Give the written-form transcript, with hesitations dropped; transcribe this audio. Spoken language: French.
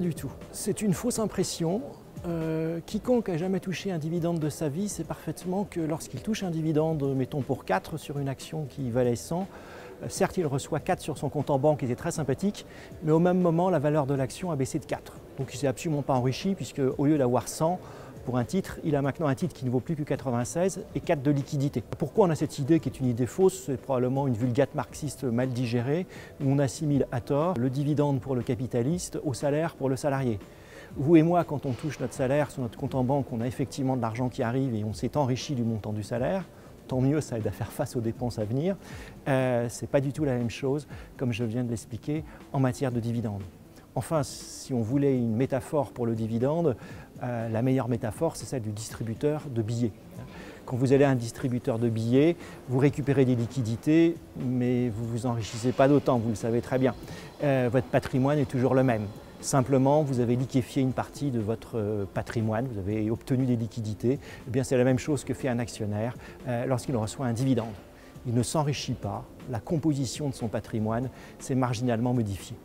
pas du tout. C'est une fausse impression. Quiconque a jamais touché un dividende de sa vie sait parfaitement que lorsqu'il touche un dividende, mettons pour 4 sur une action qui valait 100, certes il reçoit 4 sur son compte en banque, qui était très sympathique, mais au même moment la valeur de l'action a baissé de 4. Donc il ne s'est absolument pas enrichi puisque au lieu d'avoir 100 pour un titre, il a maintenant un titre qui ne vaut plus que 96 et 4 de liquidité. Pourquoi on a cette idée qui est une idée fausse? C'est probablement une vulgate marxiste mal digérée où on assimile à tort le dividende pour le capitaliste au salaire pour le salarié. Vous et moi, quand on touche notre salaire sur notre compte en banque, on a effectivement de l'argent qui arrive et on s'est enrichi du montant du salaire. Tant mieux, ça aide à faire face aux dépenses à venir. C'est pas du tout la même chose, comme je viens de l'expliquer, en matière de dividendes. Enfin, si on voulait une métaphore pour le dividende, la meilleure métaphore, c'est celle du distributeur de billets. Quand vous allez à un distributeur de billets, vous récupérez des liquidités, mais vous ne vous enrichissez pas d'autant, vous le savez très bien. Votre patrimoine est toujours le même. Simplement, vous avez liquéfié une partie de votre patrimoine, vous avez obtenu des liquidités. Eh bien, c'est la même chose que fait un actionnaire lorsqu'il reçoit un dividende. Il ne s'enrichit pas, la composition de son patrimoine s'est marginalement modifiée.